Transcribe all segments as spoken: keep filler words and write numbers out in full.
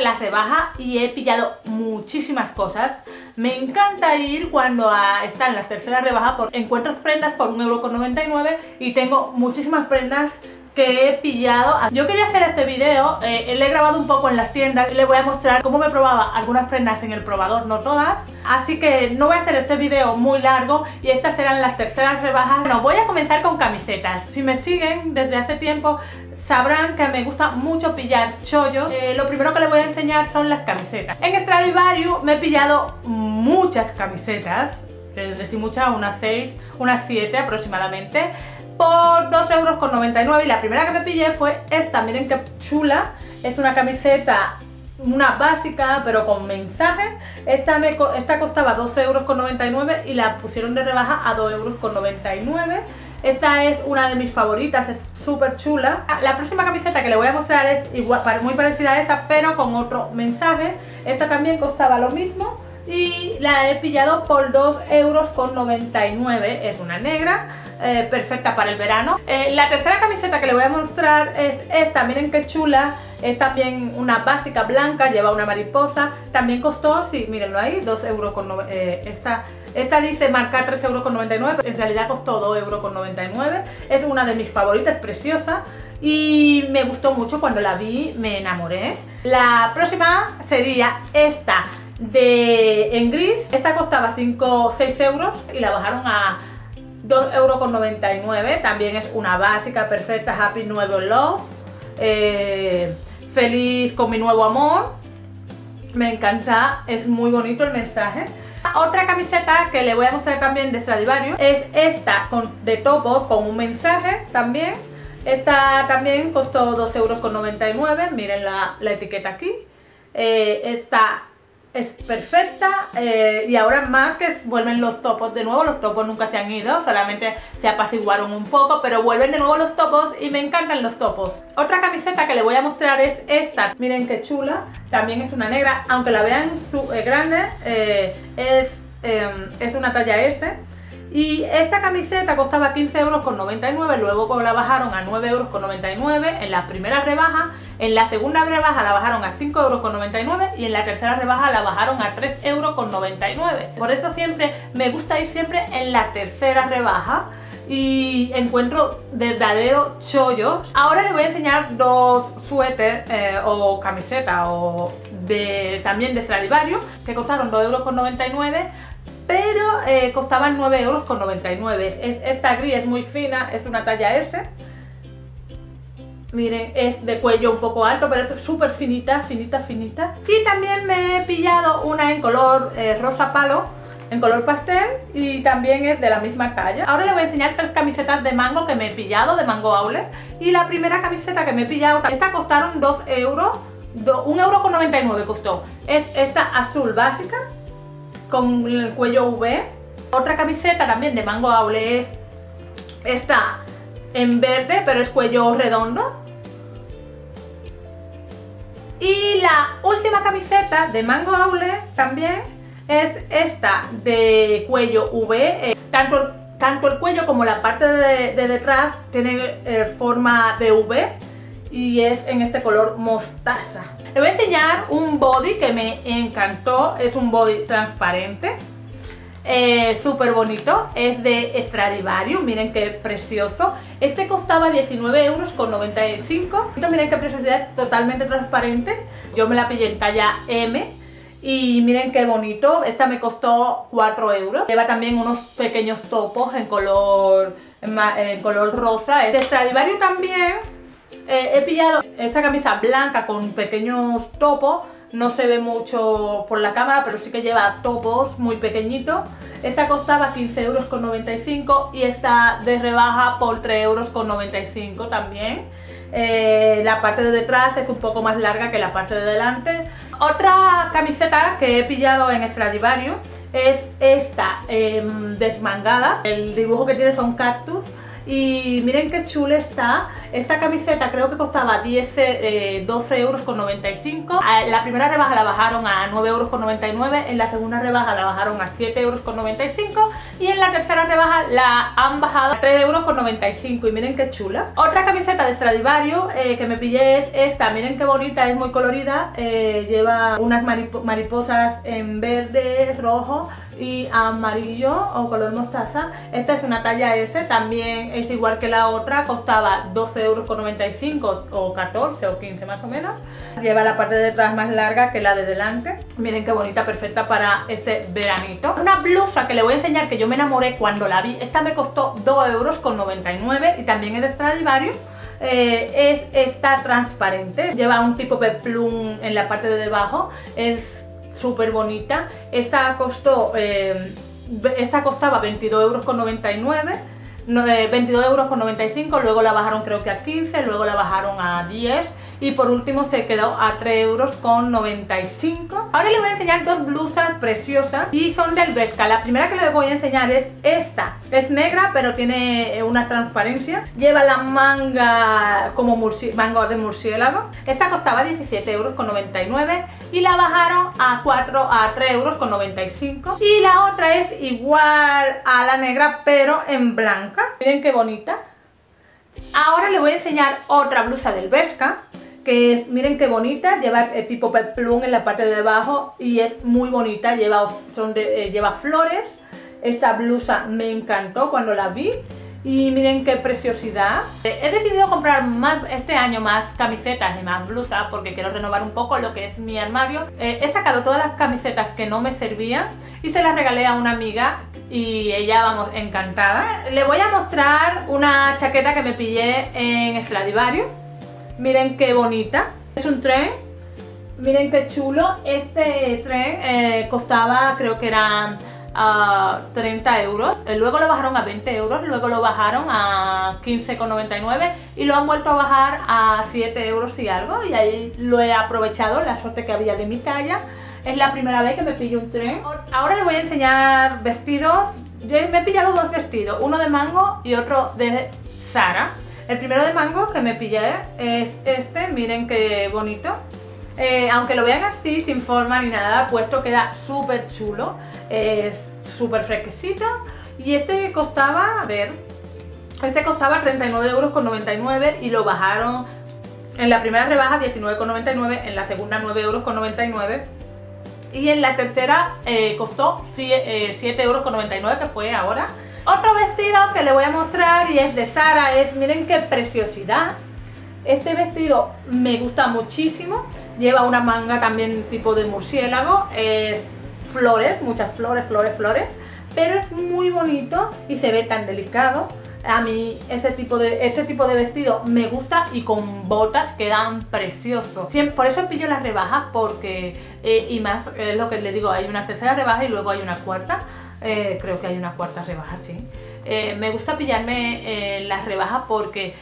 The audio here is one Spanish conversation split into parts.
Las rebajas y he pillado muchísimas cosas. Me encanta ir cuando a, están las terceras rebajas porque encuentro prendas por un euro con noventa y nueve y tengo muchísimas prendas que he pillado. Yo quería hacer este vídeo, eh, le he grabado un poco en las tiendas y le voy a mostrar cómo me probaba algunas prendas en el probador, no todas. Así que no voy a hacer este vídeo muy largo y estas serán las terceras rebajas. Bueno, voy a comenzar con camisetas. Si me siguen desde hace tiempo sabrán que me gusta mucho pillar chollos. Eh, lo primero que les voy a enseñar son las camisetas. En Stradivarius me he pillado muchas camisetas, les decía muchas, unas seis, unas siete aproximadamente, por dos euros con noventa y nueve. Y la primera que me pillé fue esta, miren qué chula, es una camiseta, una básica pero con mensaje. Esta, me, esta costaba dos euros con noventa y nueve y la pusieron de rebaja a dos euros con noventa y nueve. Esta es una de mis favoritas, es súper chula. La próxima camiseta que le voy a mostrar es igual, muy parecida a esta, pero con otro mensaje. Esta también costaba lo mismo y la he pillado por dos euros con noventa y nueve. Es una negra, eh, perfecta para el verano. Eh, la tercera camiseta que le voy a mostrar es esta, miren qué chula. Es también una básica blanca, lleva una mariposa. También costó, sí, mírenlo ahí, dos euros con noventa y nueve. Eh, esta, esta dice marcar tres euros con noventa y nueve, en realidad costó dos euros con noventa y nueve. Es una de mis favoritas, preciosa. Y me gustó mucho, cuando la vi me enamoré. La próxima sería esta de en gris. Esta costaba cinco o seis euros y la bajaron a dos euros con noventa y nueve. También es una básica perfecta, Happy Nuevo Love. Eh, feliz con mi nuevo amor. Me encanta, es muy bonito el mensaje. Otra camiseta que le voy a mostrar también de Stradivarius es esta con, de topos con un mensaje también. Esta también costó dos euros con noventa y nueve, miren la, la etiqueta aquí. Eh, esta es perfecta, eh, y ahora más que vuelven los topos de nuevo. Los topos nunca se han ido, solamente se apaciguaron un poco, pero vuelven de nuevo los topos y me encantan los topos. Otra camiseta que le voy a mostrar es esta, miren qué chula, también es una negra, aunque la vean su, eh, grande, eh, es, eh, es una talla S. Y esta camiseta costaba quince euros con noventa y nueve, luego la bajaron a nueve euros con noventa y nueve en la primera rebaja, en la segunda rebaja la bajaron a cinco euros con noventa y nueve y en la tercera rebaja la bajaron a tres euros con noventa y nueve. Por eso siempre me gusta ir siempre en la tercera rebaja y encuentro verdadero chollo. Ahora les voy a enseñar dos suéter eh, o camiseta o de, también de Stradivarius que costaron dos euros con noventa y nueve. Pero eh, costaban nueve euros con noventa y nueve. Es, esta gris es muy fina, es una talla S. Miren, es de cuello un poco alto, pero es súper finita, finita, finita. Y también me he pillado una en color eh, rosa palo, en color pastel, y también es de la misma talla. Ahora les voy a enseñar tres camisetas de Mango que me he pillado, de Mango Outlet. Y la primera camiseta que me he pillado, esta costaron dos euros, un euro con noventa y nueve costó. Es esta azul básica, con el cuello V. Otra camiseta también de Mango Outlet es esta en verde, pero es cuello redondo. Y la última camiseta de Mango Outlet también es esta de cuello V. Eh, tanto, tanto el cuello como la parte de, de detrás tienen eh, forma de V y es en este color mostaza. Les voy a enseñar un body que me encantó, es un body transparente, eh, súper bonito, es de Stradivarius, miren qué precioso. Este costaba diecinueve euros con noventa y cinco, miren qué preciosidad, totalmente transparente. Yo me la pillé en talla M y miren qué bonito, esta me costó cuatro euros. Lleva también unos pequeños topos en color, en color rosa. Es de Stradivarius también. Eh, he pillado esta camisa blanca con pequeños topos, no se ve mucho por la cámara, pero sí que lleva topos muy pequeñitos. Esta costaba quince euros con noventa y cinco y esta de rebaja por tres euros con noventa y cinco también. Eh, la parte de detrás es un poco más larga que la parte de delante. Otra camiseta que he pillado en Stradivarius es esta, eh, desmangada. El dibujo que tiene son cactus y miren qué chula está. Esta camiseta creo que costaba doce euros con noventa y cinco. La primera rebaja la bajaron a nueve euros con noventa y nueve. En la segunda rebaja la bajaron a siete euros con noventa y cinco. Y en la tercera rebaja la han bajado a tres euros con noventa y cinco. Y miren qué chula. Otra camiseta de Stradivarius eh, que me pillé es esta. Miren qué bonita, es muy colorida. Eh, lleva unas marip- mariposas en verde, rojo y amarillo o color mostaza. Esta es una talla S, también es igual que la otra, costaba doce euros con noventa y cinco o catorce o quince más o menos. Lleva la parte de atrás más larga que la de delante. Miren qué bonita, perfecta para este veranito. Una blusa que le voy a enseñar que yo me enamoré cuando la vi. Esta me costó dos euros con noventa y nueve y también es de Stradivarius. Eh, es esta transparente, lleva un tipo de plum en la parte de debajo. Es súper bonita. Esta costó eh, esta costaba veintidós euros con noventa y nueve, veintidós euros con noventa y cinco, luego la bajaron creo que a quince, luego la bajaron a diez y por último se quedó a tres euros con noventa y cinco. Ahora les voy a enseñar dos blusas preciosas y son del Bershka. La primera que les voy a enseñar es esta. Es negra pero tiene una transparencia. Lleva la manga como manga de murciélago. Esta costaba diecisiete euros con noventa y nueve y la bajaron a, a tres euros con noventa y cinco. Y la otra es igual a la negra pero en blanca. Miren qué bonita. Ahora les voy a enseñar otra blusa del Bershka, que es, miren qué bonita, lleva eh, tipo peplum en la parte de debajo y es muy bonita, lleva, son de, eh, lleva flores. Esta blusa me encantó cuando la vi y miren qué preciosidad. Eh, he decidido comprar más este año más camisetas y más blusas porque quiero renovar un poco lo que es mi armario. Eh, he sacado todas las camisetas que no me servían y se las regalé a una amiga y ella, vamos, encantada. Le voy a mostrar una chaqueta que me pillé en Stradivarius. Miren qué bonita. Es un tren. Miren qué chulo. Este tren eh, costaba, creo que eran uh, treinta euros. Luego lo bajaron a veinte euros. Luego lo bajaron a quince con noventa y nueve. Y lo han vuelto a bajar a siete euros y algo. Y ahí lo he aprovechado, la suerte que había de mi talla. Es la primera vez que me pillo un tren. Ahora les voy a enseñar vestidos. Yo me he pillado dos vestidos, uno de Mango y otro de Zara. El primero de Mango que me pillé es este, miren qué bonito. Eh, aunque lo vean así, sin forma ni nada, puesto queda súper chulo. Es súper fresquecito. Y este costaba, a ver, este costaba treinta y nueve euros con noventa y nueve y lo bajaron en la primera rebaja diecinueve con noventa y nueve, en la segunda nueve euros con noventa y nueve. Y en la tercera eh, costó siete euros con noventa y nueve, que fue ahora. Otro vestido que le voy a mostrar y es de Zara, es, miren qué preciosidad. Este vestido me gusta muchísimo, lleva una manga también tipo de murciélago, es flores, muchas flores, flores, flores, pero es muy bonito y se ve tan delicado. A mí este tipo, de, este tipo de vestido me gusta y con botas quedan preciosos. Siempre, por eso pillo las rebajas porque, eh, y más es eh, lo que les digo, hay una tercera rebaja y luego hay una cuarta. Eh, creo que hay una cuarta rebaja, sí. Eh, me gusta pillarme eh, las rebajas porque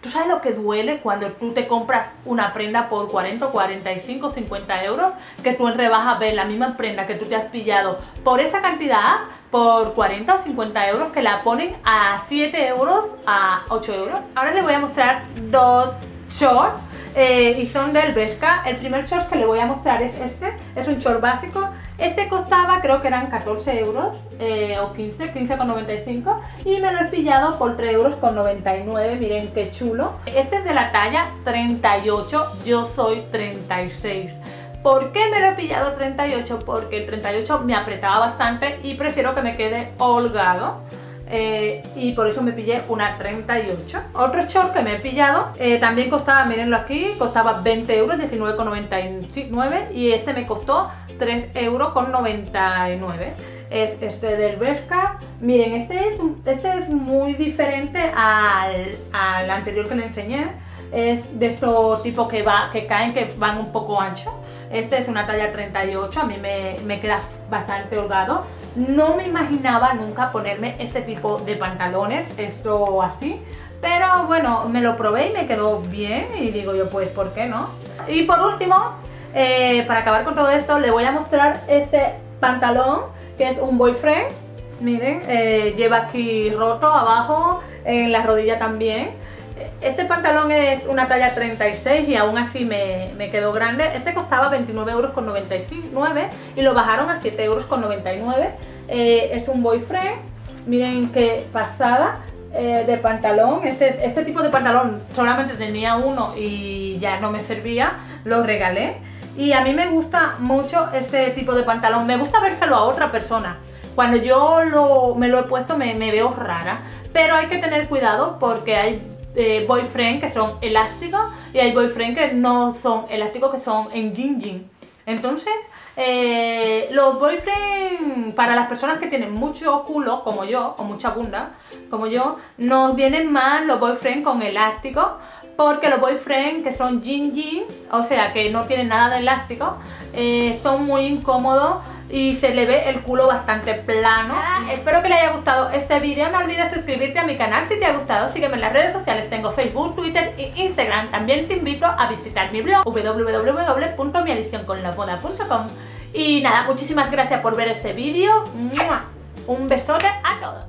tú sabes lo que duele cuando tú te compras una prenda por cuarenta, cuarenta y cinco, cincuenta euros, que tú en rebaja ves la misma prenda que tú te has pillado por esa cantidad, por cuarenta o cincuenta euros, que la ponen a siete euros, a ocho euros. Ahora les voy a mostrar dos shorts eh, y son del Bershka. El primer short que les voy a mostrar es este, es un short básico. Este costaba, creo que eran catorce euros eh, o quince, quince con noventa y cinco y me lo he pillado por tres euros con noventa y nueve. Miren qué chulo. Este es de la talla treinta y ocho, yo soy treinta y seis. ¿Por qué me lo he pillado treinta y ocho? Porque el treinta y ocho me apretaba bastante y prefiero que me quede holgado. Eh, y por eso me pillé una treinta y ocho. Otro short que me he pillado eh, también costaba, mirenlo aquí, costaba veinte euros, diecinueve con noventa y nueve y este me costó tres euros con noventa y nueve. Es este del Bershka. Miren, este es, este es muy diferente al, al anterior que les enseñé. Es de estos tipos que, va, que caen, que van un poco ancho. Este es una talla treinta y ocho, a mí me, me queda bastante holgado. No me imaginaba nunca ponerme este tipo de pantalones, esto así. Pero bueno, me lo probé y me quedó bien y digo yo, pues, ¿por qué no? Y por último, eh, para acabar con todo esto, le voy a mostrar este pantalón, que es un boyfriend. Miren, eh, lleva aquí roto abajo, en la rodilla también. Este pantalón es una talla treinta y seis y aún así me, me quedó grande. Este costaba veintinueve euros con noventa y nueve y lo bajaron a siete euros con noventa y nueve. Eh, es un boyfriend. Miren qué pasada eh, de pantalón. Este, este tipo de pantalón solamente tenía uno y ya no me servía. Lo regalé. Y a mí me gusta mucho este tipo de pantalón. Me gusta vérselo a otra persona. Cuando yo lo, me lo he puesto me, me veo rara. Pero hay que tener cuidado porque hay... Eh, boyfriend que son elásticos y hay boyfriend que no son elásticos, que son en jean jean. Entonces eh, los boyfriend para las personas que tienen mucho culo como yo o mucha bunda como yo, nos vienen más los boyfriend con elásticos, porque los boyfriend que son jean jean, o sea que no tienen nada de elástico, eh, son muy incómodos y se le ve el culo bastante plano. Ah, espero que les haya gustado este video. No olvides suscribirte a mi canal si te ha gustado. Sígueme en las redes sociales. Tengo Facebook, Twitter e Instagram. También te invito a visitar mi blog w w w punto mi adicción con la moda punto com. Y nada, muchísimas gracias por ver este vídeo. Un besote a todos.